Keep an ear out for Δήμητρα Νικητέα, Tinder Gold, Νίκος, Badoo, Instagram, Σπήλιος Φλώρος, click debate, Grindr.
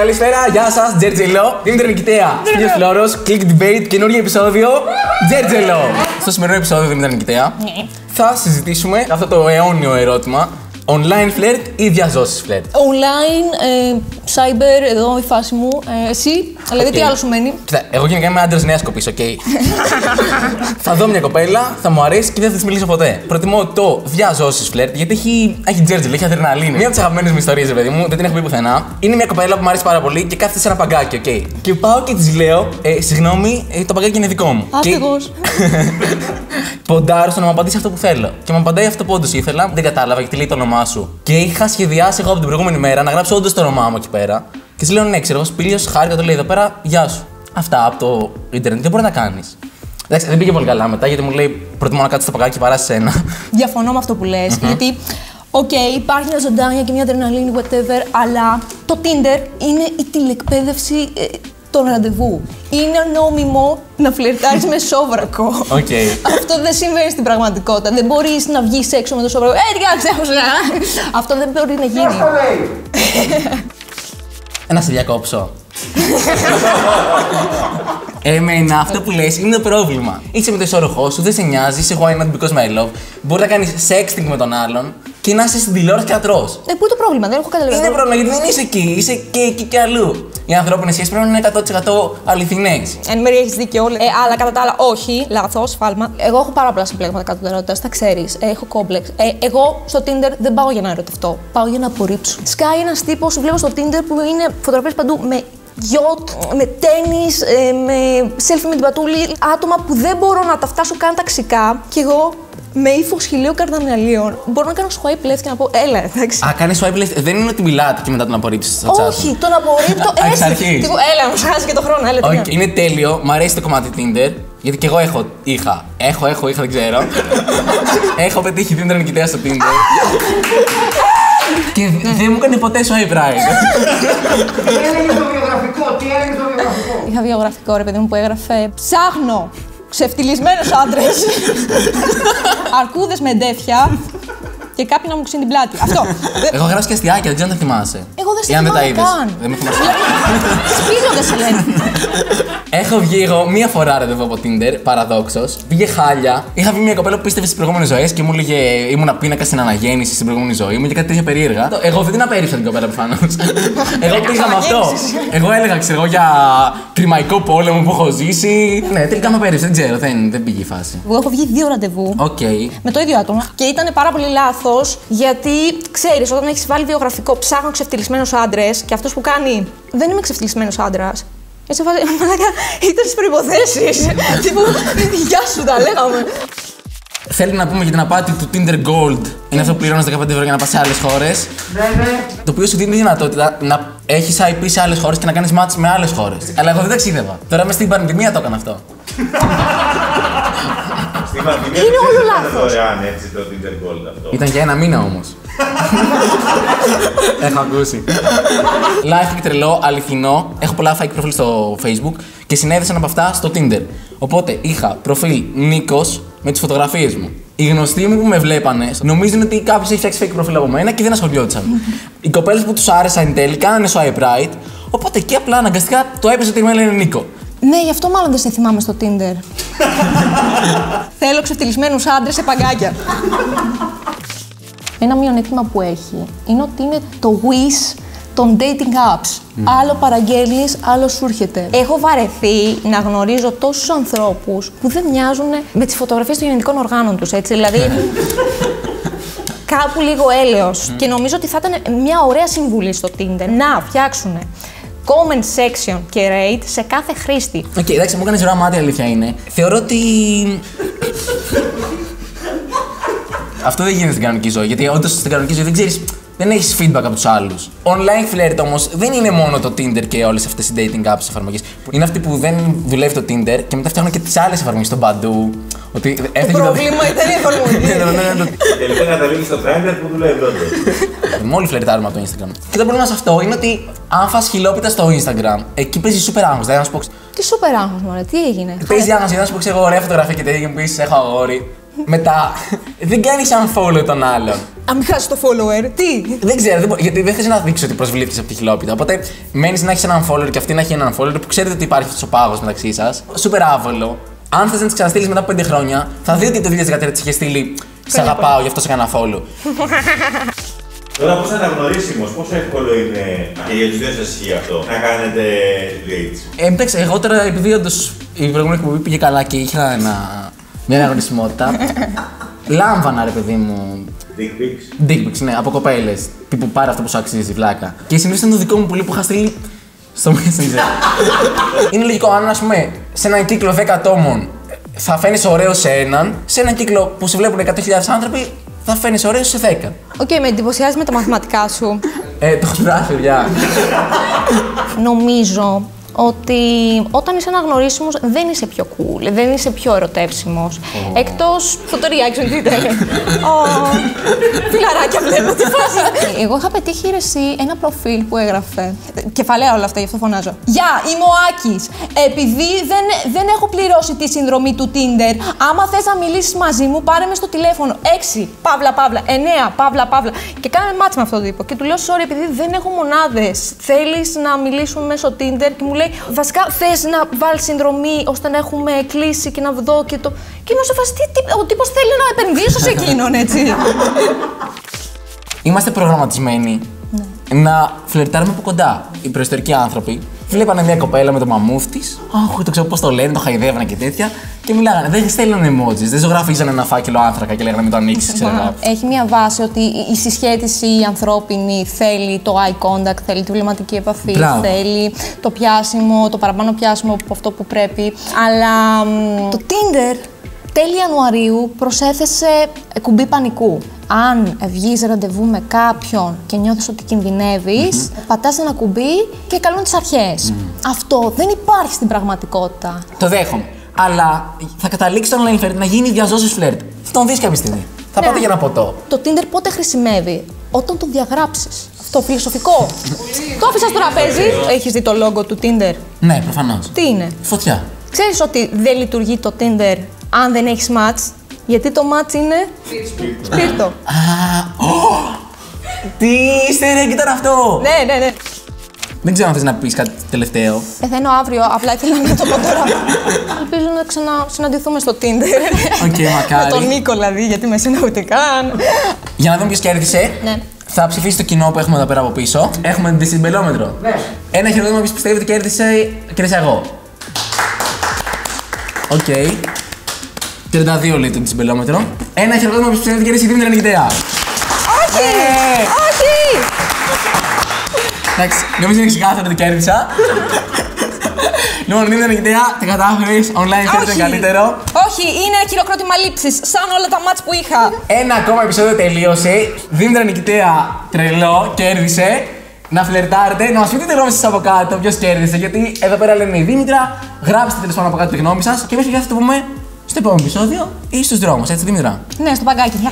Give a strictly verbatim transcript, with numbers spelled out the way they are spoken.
Καλησπέρα, γεια σας, Τζερτζέλο. Δήμητρα Νικητέα, Σπήλιος Φλώρος, click debate, καινούργιο επεισόδιο. Τζερτζέλο. Στο σημερινό επεισόδιο, Δήμητρα Νικητέα, θα συζητήσουμε αυτό το αιώνιο ερώτημα. Online φλερτ ή διαζώσεις φλερτ? Online, ε, cyber, εδώ η φάση μου. Ε, εσύ, δηλαδή okay. Τι άλλο σου μένει? Κοίτα, εγώ γενικά είμαι άντρας νέας κοπής, οκ. Okay. Θα δω μια κοπέλα, θα μου αρέσει και δεν θα της μιλήσω ποτέ. Προτιμώ το διαζώσεις φλερτ γιατί έχει, έχει τζέρτζελ, έχει αδρεναλίνη. Μία από τις αγαπημένες μου ιστορίες, παιδί μου, δεν την έχω πει πουθενά. Είναι μια κοπέλα που μου αρέσει πάρα πολύ και κάθεται σε ένα παγκάκι, οκ. Okay. Και πάω και της λέω, ε, συγγνώμη, ε, το παγκάκι είναι δικό μου. Άστεγος. Ποντάρω στο να μου απαντήσει αυτό που θέλω. Και μου απαντάει αυτό που όντως ήθελα, δεν κατάλαβα γιατί λέει το όνομά σου. Και είχα σχεδιάσει εγώ από την προηγούμενη μέρα να γράψω όντως το όνομά μου εκεί πέρα. Και της λέω ναι, ξέρω εγώ, Σπήλιος, χάρηκα, το λέει εδώ πέρα, γεια σου. Αυτά από το Ιντερνετ δεν μπορεί να κάνει. Εντάξει, δεν πήγε πολύ καλά μετά γιατί μου λέει προτιμώ να κάτσω στο παγκάκι παρά σε ένα. Διαφωνώ με αυτό που λες, mm-hmm. γιατί. Οκ, okay, υπάρχει μια ζωντάνια και μια αδρεναλίνη, whatever, αλλά το Tinder είναι η τηλεκπαίδευση. Ε, Τον ραντεβού. Είναι νόμιμο να φλερτάρεις με σόβρακο. Okay. Αυτό δεν συμβαίνει στην πραγματικότητα. Δεν μπορείς να βγεις έξω με το σόβρακο. Ε, ριάξε, έχω να. Αυτό δεν μπορεί να γίνει. Να σε διακόψω. Εμένα αυτό που λες είναι το πρόβλημα. Είσαι με το ισόρροχό σου, δεν σε νοιάζει, είσαι why not because my love. Μπορεί να κάνεις sexting με τον άλλον και να είσαι στην τηλεόραση και να τρως. Ε, πού είναι το πρόβλημα, δεν έχω καταλαβαίνει. Είναι πρόβλημα γιατί δεν είσαι εκεί, είσαι και εκεί και αλλού. Οι ανθρώπινες σχέσεις πρέπει να είναι εκατό τοις εκατό αληθινές. Εν μέρει έχεις δίκιο, ε, αλλά κατά τα άλλα, όχι, λάθος, σφάλμα. Εγώ έχω πάρα πολλά συμπλέγματα κατωτερότητας, τα ξέρεις. Έχω κόμπλεξ. Ε, εγώ στο Tinder δεν πάω για να ερωτευτώ, πάω για να απορρίψω. Σκάει ένας τύπος που βλέπω στο Tinder που είναι φωτογραφίες παντού με γιότ, με τένις, ε, με selfie με την πατούλη. Άτομα που δεν μπορώ να τα φτάσω καν ταξικά κι εγώ. Με ύφος χιλίων καρδαναλίων. Μπορώ να κάνω swipe left και να πω έλα, εντάξει. Α, κάνει swipe left. Δεν είναι ότι μιλάτε και μετά τον απορρίψεις. Όχι, τον απορρίπτω έτσι. Αρχή. Έλα, μου χάσει και το χρόνο, έλα. Okay, είναι τέλειο, μου αρέσει το κομμάτι Tinder. Γιατί κι εγώ έχω, είχα. Έχω, έχω, είχα, δεν ξέρω. Έχω πετύχει Δήμητρα Νικητέα στο Tinder. Και δεν μου έκανε ποτέ swipe right. Τι έλεγε το βιογραφικό, τι έλεγε το βιογραφικό. Είχα βιογραφικό, ρε παιδί μου, που έγραφε ψάχνω. Ξεφτυλισμένος άντρες, αρκούδες με εντέφια και κάποιοι να μου ξύνει την πλάτη. Αυτό. Εγώ γράψω και αστιάκια, δεν ξέρω αν τα θυμάσαι. Εγώ δεν σε θυμάμαι καν. Ή αν δεν τα είδες. Δεν με θυμάσαι. Σπίζονται σε λένε. Έχω βγει εγώ μία φορά ραντεβού από Tinder, παραδόξως. Πήγε χάλια. Είχα βγει μια κοπέλα που πίστευε στις προηγούμενες ζωές και μου έλεγε ήμουν πίνακα στην αναγέννηση στην προηγούμενη ζωή μου και κάτι τέτοια περίεργα. Εγώ δεν την απέρριψα την κοπέλα προφανώς. Εγώ πήγα με αυτό. Εγώ έλεγα ξέρω για τριμαϊκό πόλεμο που έχω ζήσει. Ναι, τελικά με απέρριψε, δεν ξέρω, δεν, δεν πήγε η φάση. Εγώ έχω βγει δύο ραντεβού okay. με το ίδιο άτομο και ήταν πάρα πολύ λάθος γιατί ξέρεις, όταν έχεις βάλει βιογραφικό ψάχνω ξεφτυλισμένους άντρες και αυτός που κάνει δεν είμαι ξεφτυλισμένος άντρας. Έτσι φάζει, μαλάκα, ήταν στις προϋποθέσεις. Τύπου, γεια σου, τα λέγαμε. Θέλει να πούμε για την απάτη του Tinder Gold. Είναι αυτό που πληρώνεις δεκαπέντε ευρώ για να πας σε άλλες χώρες. Ναι, ναι. Το οποίο σου δίνει τη δυνατότητα να έχεις άι πι σε άλλες χώρες και να κάνεις match με άλλες χώρες. Αλλά εγώ δεν ταξίδευα. Τώρα μες στην πανδημία το έκανα αυτό. Στην πανδημία είναι όλο λάθος. Δωρεάν έτσι το Tinder Gold αυτό. Ήταν για ένα μήνα όμως. Έχω ακούσει. Live και τρελό, αληθινό. Έχω πολλά fake προφίλ στο Facebook και συνέδεσαν από αυτά στο Tinder. Οπότε είχα προφίλ Νίκος με τις φωτογραφίες μου. Οι γνωστοί μου που με βλέπανε νομίζουν ότι κάποιος έχει φτιάξει fake προφίλ από μένα και δεν ασχολιόντουσαν. Οι κοπέλες που τους άρεσαν τέλει κάνανε swipe right. Οπότε και απλά αναγκαστικά το έπαιζε ότι με λένε Νίκο. Ναι, γι' αυτό μάλλον δεν σε θυμάμαι στο Tinder. Θέλω ξεφτυλισμένους άντρες σε παγκάκια. Ένα μειονέκτημα που έχει είναι ότι είναι το wish των dating apps. Mm. Άλλο παραγγέλνεις, άλλο σου έρχεται. Έχω βαρεθεί να γνωρίζω τόσους ανθρώπους που δεν μοιάζουν με τις φωτογραφίες των γεννητικών οργάνων τους, έτσι. Δηλαδή, κάπου λίγο έλεος. Mm. Και νομίζω ότι θα ήταν μια ωραία συμβουλή στο Tinder να φτιάξουν comment section και rate σε κάθε χρήστη. Οκ, okay, εντάξει, μου έκανες ροά μάτι, αλήθεια είναι. Θεωρώ ότι. Αυτό δεν γίνεται στην κανονική ζωή, γιατί όντως στην κανονική ζωή δεν ξέρεις, δεν έχεις feedback από τους άλλους. Online flirt όμως δεν είναι μόνο το Tinder και όλες αυτές οι dating apps εφαρμογές. Είναι αυτοί που δεν δουλεύει το Tinder και μετά φτιάχνουν και τις άλλες εφαρμογές, το Badoo. Ότι έφτιαξε. Το πρόβλημα ήταν η εφαρμογή. Τελικά καταλήγει στο Grindr που δουλεύει τότε. Μόλι φλερτάρουμε από το Instagram. Και το πρόβλημα σε αυτό είναι ότι αν φας χιλόπιτα στο Instagram, εκεί παίζει σούπερ άγχος. Δηλαδή να σου πω. Τι σούπερ άγχος, μωρέ, τι έγινε. Παίζει άγχος, δηλαδή να σου πω, εγώ ωραία φωτογραφία και τέτοια και μου πει έχω αγόρι. Μετά, δεν κάνει unfollow τον άλλον. Αν μη χάσει το follower, τι. Δεν ξέρω, δεν, γιατί δεν θε να δείξει ότι προσβλήθηκε από τη χιλόπιτα. Οπότε μένει να έχει έναν follower και αυτή να έχει έναν follower που ξέρετε ότι υπάρχει στο πάγο μεταξύ σα. Σούπερ άβολο. Αν θε να τη ξαναστείλει μετά από πέντε χρόνια, θα δει ότι το δύο χιλιάδες δεκατρία τη είχε στείλει. Σ' αγαπάω, γι' αυτό σε έκανα follow. Τώρα πώς αναγνωρίσιμος, πόσο εύκολο είναι και για τους δύο σας ισχύει αυτό, να κάνετε dates? Εντάξει, εγώ τώρα επειδή όντως η προηγούμενη εκπομπή πήγε καλά και είχα ένα, μια αναγνωρισιμότητα, λάμβανα ρε παιδί μου. Dick pics. Dick pics, ναι, από κοπέλες. Τύπου πάρε αυτό που σου αξίζει, βλάκα. Και συνήθως ήταν το δικό μου πουλί που είχα στείλει στο Messenger. Είναι λογικό, αν ας πούμε σε έναν κύκλο δέκα ατόμων θα φαίνεις ωραίο σε έναν, σε έναν κύκλο που σε βλέπουν εκατό χιλιάδες άνθρωποι, θα φαίνεις ωραίος σε δέκα. Οκ, okay, με εντυπωσιάζει με τα μαθηματικά σου. Ε, το σπουδάζω, γεια. Νομίζω ότι όταν είσαι αναγνωρίσιμος δεν είσαι πιο cool, δεν είσαι πιο ερωτεύσιμος. Oh. Εκτός φωτοριάξεων, δείτε. Φιλαράκια βλέπω, τι φάση. Εγώ είχα πετύχει ρεσί ένα προφίλ που έγραφε. Κεφαλαία όλα αυτά, γι' αυτό φωνάζω. Γεια, είμαι ο Άκης. Επειδή δεν, δεν έχω πληρώσει τη συνδρομή του Tinder, άμα θες να μιλήσεις μαζί μου, πάρε με στο τηλέφωνο. έξι, παύλα, παύλα, εννιά, παύλα, παύλα. Και κάνε μάτς με αυτό το τύπο. Και του λέω, sorry, επειδή δεν έχω μονάδες. Θέλεις να μιλήσουμε μέσω Tinder? Και μου λέει, βασικά θες να βάλεις συνδρομή ώστε να έχουμε κλείσει και να δω και το. Και είμαι σε φάση, ο τύπος θέλει να επενδύσω σε εκείνον, έτσι. Είμαστε προγραμματισμένοι ναι. να φλερτάρουμε από κοντά. Οι προϊστορικοί άνθρωποι βλέπανε μια κοπέλα με το μαμούφ της. Αχ, το ξέρω πώς το λένε, το χαϊδεύανε και τέτοια. Και μιλάγανε. Δεν στέλνανε emojis, δεν ζωγραφίζαν ένα φάκελο άνθρακα και λέγανε να μην το ανοίξεις, ξέρω. Έχει μια βάση ότι η συσχέτιση η ανθρώπινη θέλει το eye contact, θέλει τη βλεμματική επαφή, Μπράβο. θέλει το πιάσιμο, το παραπάνω πιάσιμο από αυτό που πρέπει. Αλλά το Tinder τέλη Ιανουαρίου προσέθεσε κουμπί πανικού. Αν βγεις ραντεβού με κάποιον και νιώθεις ότι κινδυνεύεις, mm-hmm. πατάς ένα κουμπί και καλούν τις αρχές. Mm. Αυτό δεν υπάρχει στην πραγματικότητα. Το δέχομαι. Αλλά θα καταλήξει το online φλερτ να γίνει διαζώσεις φλερτ. Θα τον δεις κάποια στιγμή. Θα ναι. πάτε για ένα ποτό. Το Tinder πότε χρησιμεύει? Όταν τον διαγράψεις. Αυτό φιλοσοφικό. Το άφησα στο τραπέζι. Έχεις δει το logo του Tinder? Ναι, προφανώς. Τι είναι? Φωτιά. Ξέρεις ότι δεν λειτουργεί το Tinder αν δεν έχεις match? Γιατί το match είναι σπίρτο. Α, τι στερεό ήταν αυτό! Ναι, ναι, ναι. Δεν ξέρω αν θες να πεις κάτι τελευταίο. Πεθαίνω αύριο, απλά ήθελα να το πω τώρα. Ελπίζω να ξανασυναντηθούμε στο Tinder. Οκ, μακάρι. Με τον Νίκο, δηλαδή, γιατί με εσένα ούτε καν. Για να δούμε ποιος κέρδισε. Θα ψηφίσει το κοινό που έχουμε εδώ πέρα από πίσω. Έχουμε δισυμπελόμετρο. Ένα χειροκρότημα που πιστεύει ότι κέρδισε, κέρδισα εγώ. Οκ. τριάντα δύο λέει το δισυμπελόμετρο. Ένα χειροκρότημα που πιστεύει ότι κέρδισε η Δήμητρα Νικητέα. Όχι! Όχι! Εντάξει, νομίζω είναι ξεκάθαρο ότι κέρδισα. Λοιπόν, Δήμητρα Νικητέα, τα κατάφερες, online φέρνει το καλύτερο. Όχι, είναι χειροκρότημα λήψης, σαν όλα τα μάτς που είχα. Ένα ακόμα επεισόδιο τελείωσε. Δήμητρα Νικητέα, τρελό, κέρδισε. Να φλερτάρετε, να μας πείτε τη γνώμη σας από κάτω, ποιος κέρδισε. Γιατί εδώ πέρα λέμε η Δήμητρα, γράψτε τέλος πάνω από κάτω τη γνώμη σας και εμείς πια θα το πούμε στο επόμενο επεισόδιο ή στους δρόμους, έτσι Δήμητρα? Ναι, στο παγκάκι.